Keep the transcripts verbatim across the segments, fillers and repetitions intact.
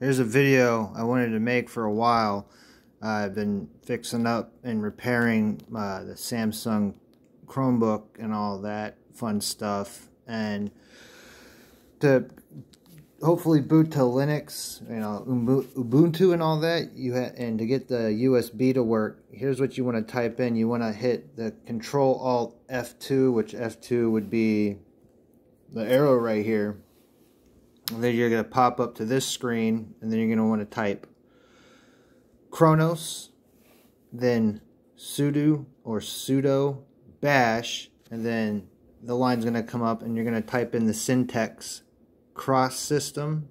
Here's a video I wanted to make for a while. Uh, I've been fixing up and repairing uh, the Samsung Chromebook and all that fun stuff, and to hopefully boot to Linux, you know, Ubuntu and all that. You ha and to get the U S B to work, here's what you want to type in. You want to hit the Control Alt F two, which F two would be the arrow right here. And then you're going to pop up to this screen, and then you're going to want to type Chronos, then sudo or sudo bash, and then the line's going to come up, and you're going to type in the syntax crossystem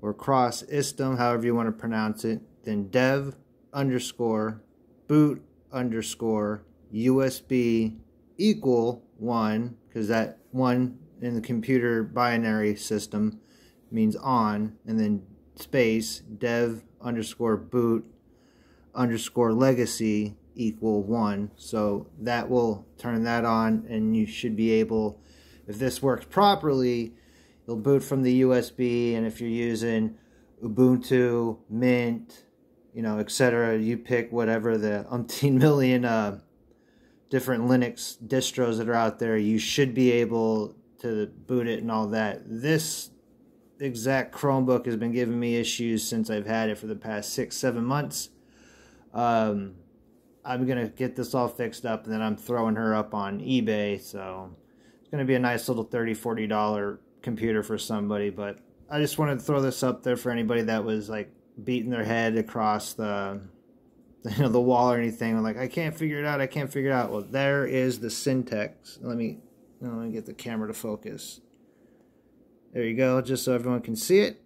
or crossystem, however you want to pronounce it, then dev underscore boot underscore U S B equal one, because that one in the computer binary system means on, and then space dev underscore boot underscore legacy equal one. So that will turn that on, and you should be able, if this works properly, you'll boot from the U S B. And if you're using Ubuntu, Mint, you know, et cetera, you pick whatever the umpteen million uh, different Linux distros that are out there, you should be able to boot it and all that. This exact Chromebook has been giving me issues since I've had it for the past six, seven months. Um, I'm going to get this all fixed up, and then I'm throwing her up on eBay. So it's going to be a nice little thirty, forty dollar computer for somebody, but I just wanted to throw this up there for anybody that was like beating their head across the, you know, the wall or anything. Like, I can't figure it out. I can't figure it out. Well, there is the syntax. Let me, let me get the camera to focus. There you go, just so everyone can see it.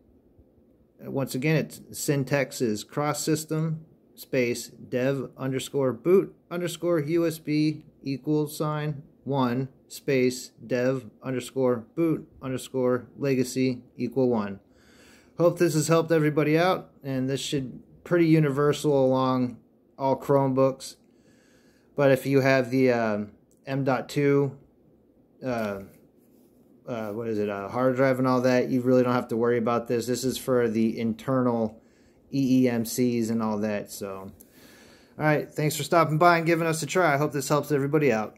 Once again, it's syntax is cross system space dev underscore boot underscore U S B equal sign one space dev underscore boot underscore legacy equal one. Hope this has helped everybody out, and this should pretty universal along all Chromebooks. But if you have the um, M dot two uh, uh, what is it uh, hard drive and all that, you really don't have to worry about this. This is for the internal E E M C S and all that. So all right, thanks for stopping by and giving us a try. I hope this helps everybody out.